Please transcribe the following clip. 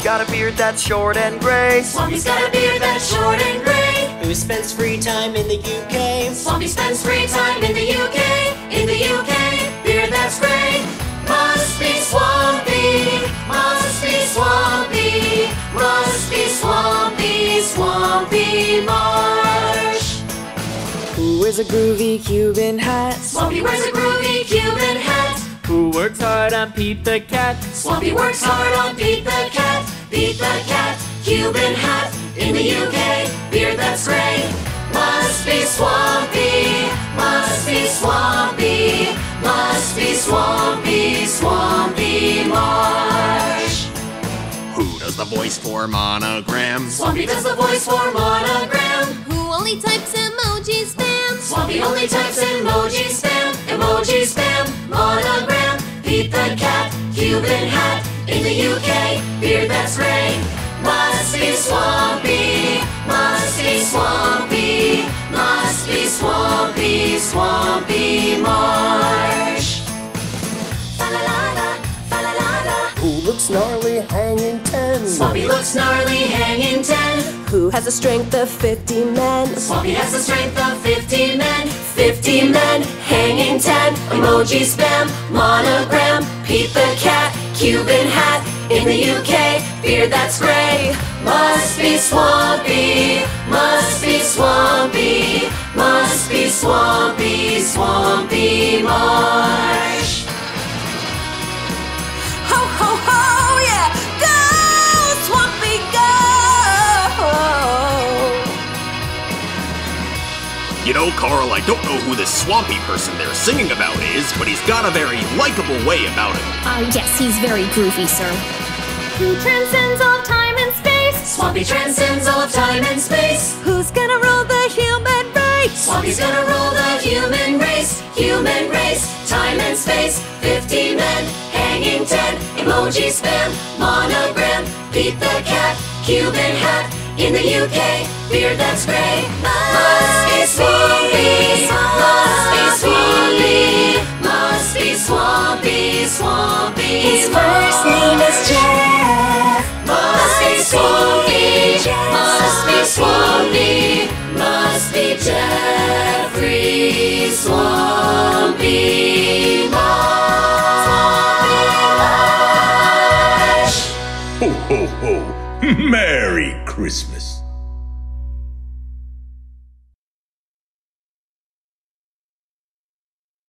Swampy's got a beard that's short and grey. Swampy's got a beard that's short and grey. Who spends free time in the UK? Swampy spends free time in the UK. In the UK, beard that's grey. Must be Swampy, must be Swampy, must be Swampy, Swampy Marsh. Who wears a groovy Cuban hat? Swampy wears a groovy Cuban hat. Who works hard on Pete the Cat? Swampy works hard on Pete the Cat. Pete the Cat, Cuban hat. In the UK, beard that's grey. Must be Swampy, must be Swampy, must be Swampy, Swampy Marsh. Who does the voice for monogram? Swampy does the voice for monogram. Who only types emoji spam? Swampy only types emoji spam. Emoji spam, monogram. Pete the Cat, Cuban hat. In the UK, beard that's grey. Must be Swampy, must be Swampy, must be Swampy, Swampy Marsh. Fa-la-la-la, fa-la-la-la. Who looks gnarly hanging ten? Swampy looks gnarly hanging ten. Who has the strength of 50 men? Swampy has the strength of 50 men. 50 men hanging ten. Emoji spam, monogram. Pete the Cat, Cuban hat. In the UK, beard that's grey. Must be Swampy, must be Swampy, must be Swampy, Swampy Marsh. Ho ho ho, yeah! Go Swampy, go! You know, Carl, I don't know who this Swampy person they're singing about is, but he's got a very likable way about him. Yes, he's very groovy, sir. Who transcends all time and space? Swampy transcends all of time and space. Who's gonna rule the human race? Swampy's gonna rule the human race. Human race, time and space. 50 men, hanging 10. Emoji spam, monogram. Pete the Cat, Cuban hat. In the UK, beard that's grey. Must be Swampy, must be Swampy, must be Swampy, Swampy. His first name is Jeff. Must be Swampy, must be Swampy, must be Jeffrey Swampy Marsh. Ho ho ho! Merry Christmas.